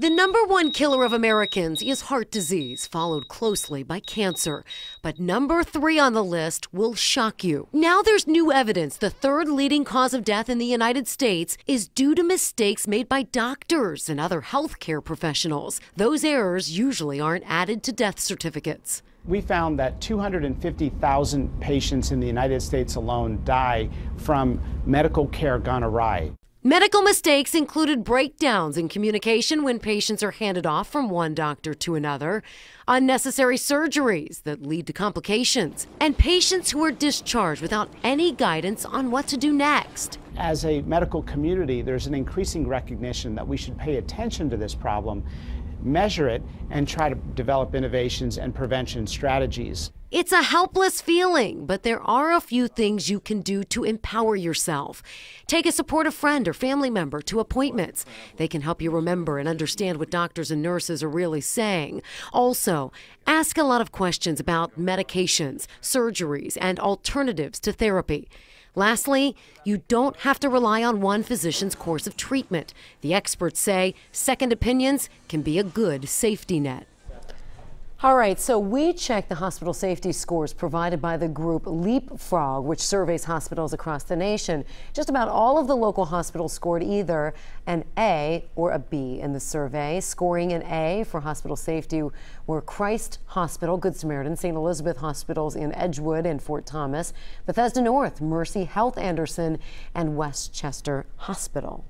The number one killer of Americans is heart disease, followed closely by cancer. But number three on the list will shock you. Now there's new evidence the third leading cause of death in the United States is due to mistakes made by doctors and other healthcare professionals. Those errors usually aren't added to death certificates. We found that 250,000 patients in the United States alone die from medical care gone awry. Medical mistakes included breakdowns in communication when patients are handed off from one doctor to another, unnecessary surgeries that lead to complications, and patients who are discharged without any guidance on what to do next. As a medical community, there's an increasing recognition that we should pay attention to this problem, measure it, and try to develop innovations and prevention strategies. It's a helpless feeling, but there are a few things you can do to empower yourself. Take a supportive friend or family member to appointments. They can help you remember and understand what doctors and nurses are really saying. Also, ask a lot of questions about medications, surgeries, and alternatives to therapy. Lastly, you don't have to rely on one physician's course of treatment. The experts say second opinions can be a good safety net. All right, so we checked the hospital safety scores provided by the group Leapfrog, which surveys hospitals across the nation. Just about all of the local hospitals scored either an A or a B in the survey, scoring an A for hospital safety were Christ Hospital, Good Samaritan, St. Elizabeth Hospitals in Edgewood and Fort Thomas, Bethesda North, Mercy Health Anderson, and Westchester Hospital.